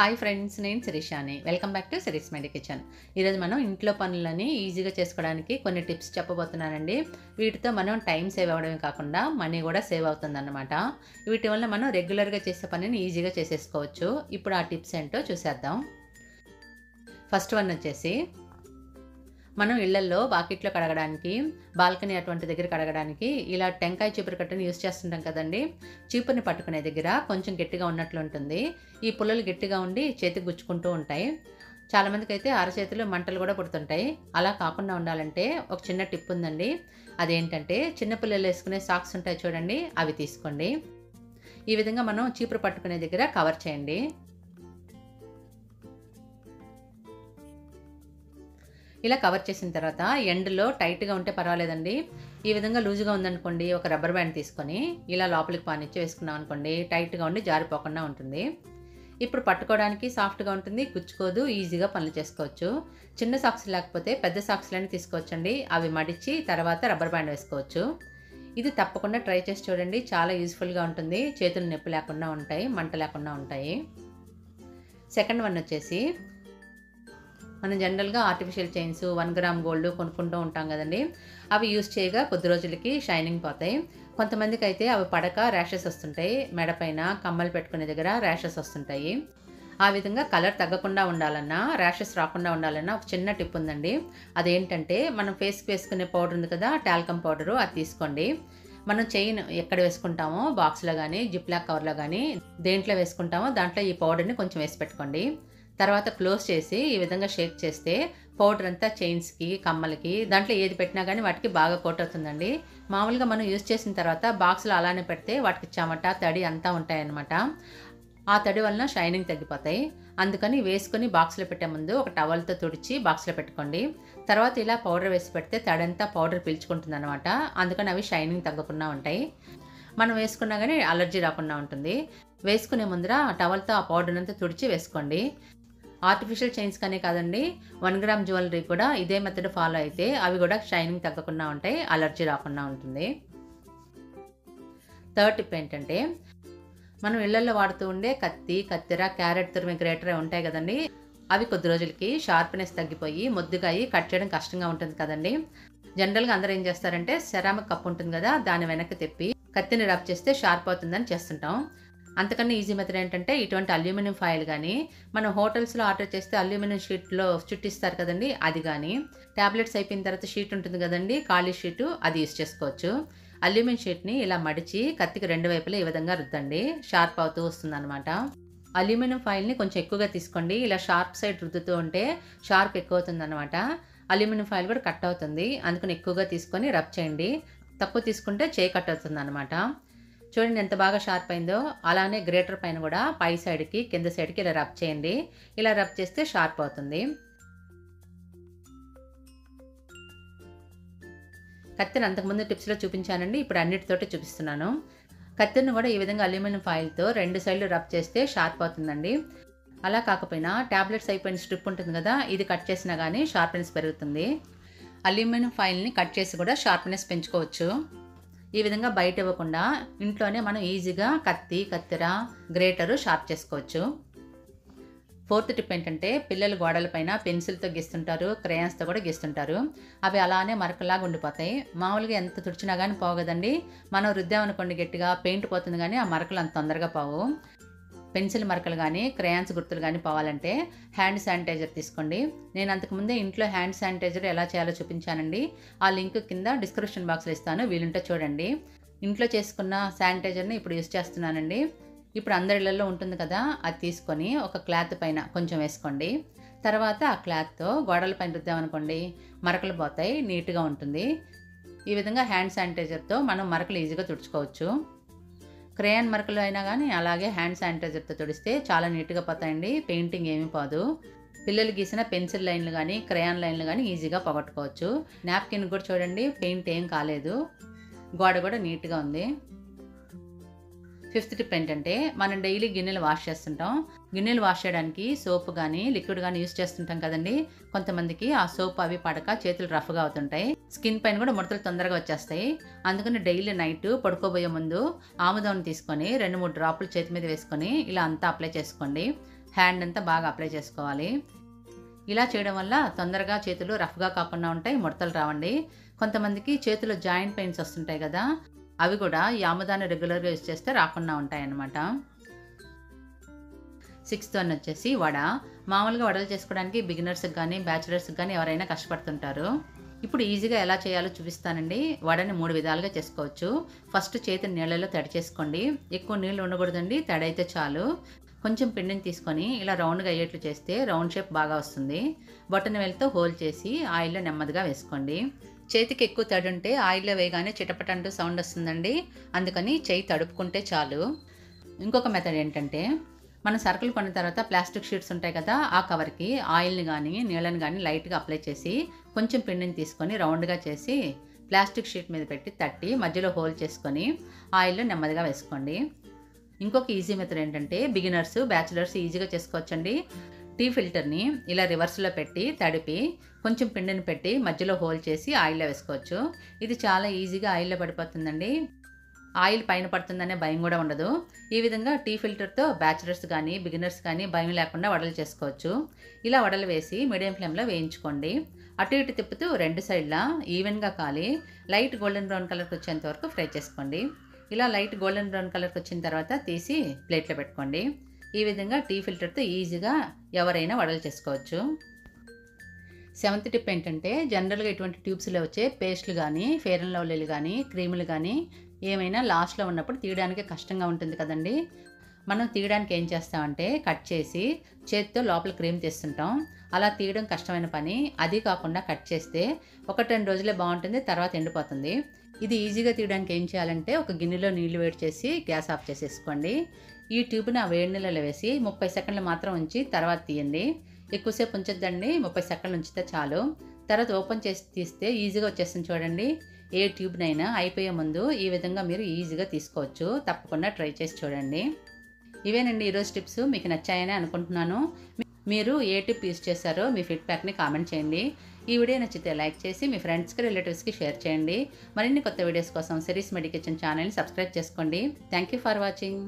Hi friends नेन सिरीश अनी welcome back to Siri's Medi kitchen. मन इंट्लो पनुलनी ईजीगा चेसुकोवडानिकी कोन्नि टिप्स चेप्पबोतुन्नानु। वीटितो मन टाइम सेव अवडमे काकुंडा मनी कूडा सेव अवुतुंदन्नमाट। वीटी वल्ल मन रेग्युलर गा चेसे पनिनि ईजीगा चेसेसुकोवच्चु। इप्पुडु आ टिप्स एंटो चूसेद्दां। फस्ट वन वच्चेसी మనం ఇళ్ళల్లో బాకెట్లో కడగడానికి బాల్కనీ అటువంటి దగ్గర కడగడానికి ఇలా టెంకాయ చీపురు కట్టని యూస్ చేస్తుంటాం కదండి। చీపురుని పట్టుకునే దగ్గర కొంచెం గట్టిగా ఉన్నట్లు ఉంటుంది, ఈ పుల్లలు గట్టిగా ఉండి చేతికి గుచ్చుకుంటూ ఉంటాయి। చాలా మందికి అయితే అరచేతిలో మంటలు కూడా పుడుతుంటాయి। అలా కాకుండా ఉండాలంటే ఒక చిన్న టిప్ ఉందండి, అదేంటంటే చిన్న పిల్లలు వేసుకునే సాక్స్ ఉంటాయి చూడండి, అవి తీసుకోండి। ఈ విధంగా మనం చీపురు పట్టుకునే దగ్గర కవర్ చేయండి। ఇలా కవర్ చేసిన తర్వాత ఎండ్లో టైట్‌గా ఉంటే పర్వాలేదండి, ఈ విధంగా లూజుగా ఉందనుకోండి ఒక రబ్బర్ బ్యాండ్ తీసుకొని ఇలా లోపలికి పానిచ్చి వేసుకున్నాం అనుకోండి టైట్‌గా ఉండి జారిపోకుండా ఉంటుంది। ఇప్పుడు పట్టుకోవడానికి సాఫ్ట్‌గా ఉంటుంది, గుచ్చుకోదు, ఈజీగా పనులు చేసుకోవచ్చు। చిన్న సాక్స్ లేకపోతే పెద్ద సాక్స్‌లని తీసుకోవొచ్చుండి, అవి మడిచి తర్వాత రబ్బర్ బ్యాండ్ వేసుకోవచ్చు। ఇది తప్పకుండా ట్రై చేసి చూడండి, చాలా యూస్ఫుల్‌గా ఉంటుంది। చేతులు నొప్పి లేకుండా ఉంటాయి, మంట లేకుండా ఉంటాయి। సెకండ్ వన్ వచ్చేసి మనం జనరల్గా ఆర్టిఫిషియల్ చైన్స్ 1 గ్రామ్ గోల్డ్ కొనుక్కుంటూ ఉంటాం కదండి, అవి యూస్ చేయగా కొద్ది రోజులకి షైనింగ్ పోతాయి। కొంతమందికి అయితే అవి పడక ర్యాషెస్ వస్తుంటాయి, మెడపైన కమ్మలు పెట్టుకునే దగ్గర ర్యాషెస్ వస్తుంటాయి। ఆ విధంగా కలర్ తగ్గకుండా ఉండాలన్నా ర్యాషెస్ రాకుండా ఉండాలన్నా ఒక చిన్న టిప్ ఉందండి, అదేంటంటే మనం ఫేస్కి వేసుకునే పౌడర్ ఉంది కదా టాల్కమ్ పౌడరు, అది తీసుకోండి। మనం చైన్ ఎక్కడ వేసుకుంటామో బాక్స్లో కానీ జిప్లాక్ కవర్లో కానీ దేంట్లో వేసుకుంటామో దాంట్లో ఈ పౌడర్ని కొంచెం వేసి పెట్టుకోండి। తర్వాత క్లోజ్ చేసి ఈ విధంగా షేక్ చేస్తే పౌడర్ అంతా చైన్స్ కి కమ్మలకి దాంట్లో ఏది పెట్టినా కానీ వాటికి బాగా కోట్ అవుతుందండి। మామూలుగా మనం యూస్ చేసిన తర్వాత బాక్స్లో అలానే పెడితే వాటికి చెమట తడి అంతా ఉంటాయన్నమాట, ఆ తడి వలన షైనింగ్ తగ్గిపోతాయి। అందుకని వేసుకొని బాక్స్లో పెట్టే ముందు ఒక టవల్తో తుడిచి బాక్స్లో పెట్టుకోండి, తర్వాత ఇలా పౌడర్ వేసి పెడితే తడంతా పౌడర్ పీల్చుకుంటుంది అనమాట, అందుకని అవి షైనింగ్ తగ్గకుండా ఉంటాయి। మనం వేసుకున్నా కానీ అలర్జీ రాకుండా ఉంటుంది। వేసుకునే ముందర టవల్తో ఆ పౌడర్ అంతా తుడిచి వేసుకోండి। ఆర్టిఫిషియల్ చైన్స్ కానీ కాదండి 1 గ్రామ్ జ్యువెలరీ కూడా ఇదే మెథడ్ ఫాలో అయితే అవి కూడా షైనింగ్ తగ్గకుండా ఉంటాయి, అలర్జీ రాకుండా ఉంటుంది। థర్డ్ టిప్ ఏంటంటే మనం ఇళ్లలో వాడుతూ ఉండే కత్తి, కత్తిర, క్యారెట్ తురిమి గ్రేటర్ ఉంటాయి కదండి, అవి కొద్ది రోజులకి షార్ప్నెస్ తగ్గిపోయి ముద్దుగా అయ్యి కట్ చేయడం కష్టంగా ఉంటుంది కదండి। జనరల్గా అందరూ ఏం చేస్తారంటే సెరామిక్ కప్ ఉంటుంది కదా దాని వెనక్కి తిప్పి కత్తిని రబ్ చేస్తే షార్ప్ అవుతుందని చేస్తుంటాం। అంతకన్నా ఈజీ మెథడ్ ఏంటంటే ఇటువంటి అల్యూమినియం ఫాయిల్ కానీ మనం హోటల్స్లో ఆర్డర్ చేస్తే అల్యూమినియం షీట్లో చుట్టిస్తారు కదండి, అది కానీ ట్యాబ్లెట్స్ అయిపోయిన తర్వాత షీట్ ఉంటుంది కదండి ఖాళీ షీటు, అది యూస్ చేసుకోవచ్చు। అల్యూమినియం షీట్ని ఇలా మడిచి కత్తికి 2 వైపులా ఈ విధంగా రుద్దండి, షార్ప్ అవుతూ వస్తుంది అనమాట। అల్యూమినియం ఫాయిల్ని కొంచెం ఎక్కువగా తీసుకోండి, ఇలా షార్ప్ సైడ్ రుద్దుతూ ఉంటే షార్ప్ ఎక్కువ అవుతుంది అనమాట, అల్యూమినియం ఫాయిల్ కూడా కట్ అవుతుంది, అందుకని ఎక్కువగా తీసుకొని రబ్ చేయండి, తక్కువ తీసుకుంటే చేయి కట్ అవుతుంది అనమాట। చూడండి ఎంత బాగా షార్ప్ అయిందో, అలానే గ్రేటర్ పైన కూడా పై సైడ్కి కింద సైడ్కి ఇలా రబ్ చేయండి, ఇలా రబ్ చేస్తే షార్ప్ అవుతుంది। కత్తిని అంతకుముందు టిప్స్లో చూపించానండి, ఇప్పుడు అన్నిటితోటి చూపిస్తున్నాను। కత్తిని కూడా ఈ విధంగా అల్యూమినియం ఫాయిల్తో 2 సైడ్లు రబ్ చేస్తే షార్ప్ అవుతుందండి। అలా కాకపోయినా టాబ్లెట్స్ అయిపోయిన స్ట్రిప్ ఉంటుంది కదా ఇది కట్ చేసినా కానీ షార్ప్నెస్ పెరుగుతుంది। అల్యూమినియం ఫాయిల్ని కట్ చేసి కూడా షార్ప్నెస్ పెంచుకోవచ్చు। ఈ విధంగా బయట ఇవ్వకుండా ఇంట్లోనే మనం ఈజీగా కత్తి, కత్తిర, గ్రేటరు షార్ప్ చేసుకోవచ్చు। ఫోర్త్ టిప్ ఏంటంటే పిల్లలు గోడలపైన పెన్సిల్తో గీస్తుంటారు, క్రేయాన్స్తో కూడా గీస్తుంటారు, అవి అలానే మరకలాగా ఉండిపోతాయి। మామూలుగా ఎంత తుడిచినా కానీ పోవు కదండి, మనం రుద్దామనుకోండి గట్టిగా పెయింట్ పోతుంది కానీ ఆ మరకలు అంత తొందరగా పోవు। పెన్సిల్ మరకలు కానీ క్రేయాన్స్ గుర్తులు కానీ పోవాలంటే హ్యాండ్ శానిటైజర్ తీసుకోండి। నేను అంతకుముందే ఇంట్లో హ్యాండ్ శానిటైజర్ ఎలా చేయాలో చూపించానండి, ఆ లింక్ కింద డిస్క్రిప్షన్ బాక్స్లో ఇస్తాను, వీలుంటే చూడండి। ఇంట్లో చేసుకున్న శానిటైజర్ని ఇప్పుడు యూస్ చేస్తున్నానండి, ఇప్పుడు అందరి ఇళ్లలో ఉంటుంది కదా, అది తీసుకొని ఒక క్లాత్ పైన కొంచెం వేసుకోండి, తర్వాత ఆ క్లాత్తో గోడల పైన రుద్దామనుకోండి మరకలు పోతాయి, నీట్గా ఉంటుంది। ఈ విధంగా హ్యాండ్ శానిటైజర్తో మనం మరకలు ఈజీగా తుడుచుకోవచ్చు। క్రేయాన్ మరకలు అయినా కానీ అలాగే హ్యాండ్ శానిటైజర్తో తుడిస్తే చాలా నీట్గా పోతాయండి, పెయింటింగ్ ఏమీ పోదు। పిల్లలు గీసిన పెన్సిల్ లైన్లు కానీ క్రేయాన్ లైన్లు కానీ ఈజీగా పోగొట్టుకోవచ్చు। నాప్కిన్ కూడా చూడండి పెయింట్ ఏం కాలేదు, గోడ కూడా నీట్గా ఉంది। ఫిఫ్త్ టిప్ ఏంటంటే మనం డైలీ గిన్నెలు వాష్ చేస్తుంటాం, గిన్నెలు వాష్ చేయడానికి సోప్ కానీ లిక్విడ్ కానీ యూస్ చేస్తుంటాం కదండి, కొంతమందికి ఆ సోప్ అవి పడక చేతులు రఫ్గా అవుతుంటాయి, స్కిన్ పైన కూడా ముడతలు తొందరగా వచ్చేస్తాయి। అందుకని డైలీ నైట్ పడుకోబోయే ముందు ఆముదాన్ని తీసుకొని 2-3 డ్రాప్లు చేతి మీద వేసుకొని ఇలా అంతా అప్లై చేసుకోండి, హ్యాండ్ అంతా బాగా అప్లై చేసుకోవాలి। ఇలా చేయడం వల్ల తొందరగా చేతులు రఫ్ గా కాకుండా ఉంటాయి, ముడతలు రావండి। కొంతమందికి చేతుల జాయింట్ పెయిన్స్ వస్తుంటాయి కదా, అవి కూడా ఈ ఆముదాన్ని రెగ్యులర్ గా యూస్ చేస్తే రాకుండా ఉంటాయి అన్నమాట। 6th వన్ వచ్చేసి వడ। మామూలుగా వడలు చేసుకోవడానికి బిగినర్స్ కానీ బ్యాచిలర్స్ కానీ ఎవరైనా కష్టపడుతుంటారు। ఇప్పుడు ఈజీగా ఎలా చేయాలో చూపిస్తానండి। వడని 3 విధాలుగా చేసుకోవచ్చు। ఫస్ట్ చేతిని నీళ్ళలో తడి చేసుకోండి, ఎక్కువ నీళ్ళు ఉండకూడదండి, తడి అయితే చాలు। కొంచెం పిండిని తీసుకొని ఇలా రౌండ్గా అయ్యేట్లు చేస్తే రౌండ్ షేప్ బాగా వస్తుంది। బొటన వేలుతో హోల్ చేసి ఆయిల్లో నెమ్మదిగా వేసుకోండి। చేతికి ఎక్కువ తడి ఉంటే ఆయిల్లో వేయగానే చిటపటంటూ సౌండ్ వస్తుందండి, అందుకని చేయి తడుపుకుంటే చాలు। ఇంకొక మెథడ్ ఏంటంటే మనం సర్కిల్ కొన్న తర్వాత ప్లాస్టిక్ షీట్స్ ఉంటాయి కదా, ఆ కవర్కి ఆయిల్ని కానీ నీళ్ళని కానీ లైట్గా అప్లై చేసి కొంచెం పిండిని తీసుకొని రౌండ్గా చేసి ప్లాస్టిక్ షీట్ మీద పెట్టి తట్టి మధ్యలో హోల్ చేసుకొని ఆయిల్లో నెమ్మదిగా వేసుకోండి। ఇంకొక ఈజీ మెథడ్ ఏంటంటే బిగినర్స్ బ్యాచిలర్స్ ఈజీగా చేసుకోవచ్చండి। టీ ఫిల్టర్ని ఇలా రివర్స్లో పెట్టి తడిపి కొంచెం పిండిని పెట్టి మధ్యలో హోల్ చేసి ఆయిల్లో వేసుకోవచ్చు। ఇది చాలా ఈజీగా ఆయిల్లో పడిపోతుందండి, ఆయిల్ పైన పడుతుందనే భయం కూడా ఉండదు। ఈ విధంగా టీ ఫిల్టర్తో బ్యాచిలర్స్ కానీ బిగినర్స్ కానీ భయం లేకుండా వడలు చేసుకోవచ్చు। ఇలా వడలు వేసి మీడియం ఫ్లేమ్లో వేయించుకోండి, అటు ఇటు తిప్పుతూ 2 సైడ్లా ఈవెన్గా కాలి లైట్ గోల్డెన్ బ్రౌన్ కలర్కి వచ్చేంత వరకు ఫ్రై చేసుకోండి। ఇలా లైట్ గోల్డెన్ బ్రౌన్ కలర్కి వచ్చిన తర్వాత తీసి ప్లేట్లో పెట్టుకోండి। ఈ విధంగా టీ ఫిల్టర్తో ఈజీగా ఎవరైనా వడలు చేసుకోవచ్చు। 7th టిప్ ఏంటంటే జనరల్గా ఇటువంటి ట్యూబ్స్లో వచ్చే పేస్ట్లు కానీ ఫెయిర్ అండ్ లవ్లీలు కానీ క్రీములు కానీ ఏమైనా లాస్ట్లో ఉన్నప్పుడు తీయడానికి కష్టంగా ఉంటుంది కదండి। మనం తీయడానికి ఏం చేస్తామంటే కట్ చేసి చేతితో లోపల క్రీమ్ తీస్తుంటాం, అలా తీయడం కష్టమైన పని। అది కాకుండా కట్ చేస్తే 1-2 రోజులే బాగుంటుంది, తర్వాత ఎండిపోతుంది। ఇది ఈజీగా తీయడానికి ఏం చేయాలంటే ఒక గిన్నెలో నీళ్లు వేడి చేసి గ్యాస్ ఆఫ్ చేసేసుకోండి। ఈ ట్యూబ్ని ఆ వేడి నీళ్ళలో వేసి 30 సెకండ్లు మాత్రం ఉంచి తర్వాత తీయండి, ఎక్కువసేపు ఉంచొద్దండి, 30 సెకండ్లు ఉంచితే చాలు। తర్వాత ఓపెన్ చేసి తీస్తే ఈజీగా వచ్చేస్తుంది చూడండి। ఏ ట్యూబ్నైనా అయిపోయే ముందు ఈ విధంగా మీరు ఈజీగా తీసుకోవచ్చు, తప్పకుండా ట్రై చేసి చూడండి। ఇవేనండి ఈరోజు టిప్స్, మీకు నచ్చాయని అనుకుంటున్నాను। మీరు ఏ టిప్ యూస్ చేశారో మీ ఫీడ్బ్యాక్ని కామెంట్ చేయండి। ఈ వీడియో నచ్చితే లైక్ చేసి మీ ఫ్రెండ్స్కి రిలేటివ్స్కి షేర్ చేయండి। మరిన్ని కొత్త వీడియోస్ కోసం సిరీస్ మెడి కిచెన్ ఛానల్ని సబ్స్క్రైబ్ చేసుకోండి। Thank you for watching.